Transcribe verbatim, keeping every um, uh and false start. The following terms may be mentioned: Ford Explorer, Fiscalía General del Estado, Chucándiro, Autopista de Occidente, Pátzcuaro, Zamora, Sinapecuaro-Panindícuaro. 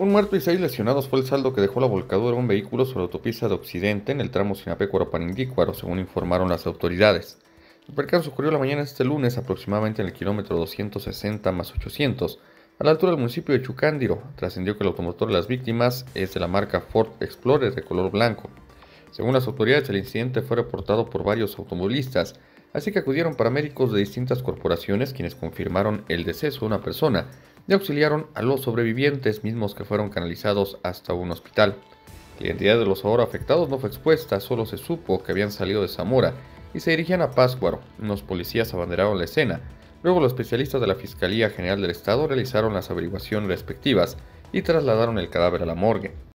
Un muerto y seis lesionados fue el saldo que dejó la volcadura de un vehículo sobre la autopista de Occidente en el tramo Sinapecuaro-Panindícuaro, según informaron las autoridades. El percance ocurrió la mañana este lunes, aproximadamente en el kilómetro doscientos sesenta más ochocientos, a la altura del municipio de Chucándiro. Trascendió que el automotor de las víctimas es de la marca Ford Explorer de color blanco. Según las autoridades, el incidente fue reportado por varios automovilistas, así que acudieron paramédicos de distintas corporaciones quienes confirmaron el deceso de una persona y auxiliaron a los sobrevivientes, mismos que fueron canalizados hasta un hospital. La identidad de los ahora afectados no fue expuesta, solo se supo que habían salido de Zamora y se dirigían a Pátzcuaro. Unos policías abanderaron la escena, luego los especialistas de la Fiscalía General del Estado realizaron las averiguaciones respectivas y trasladaron el cadáver a la morgue.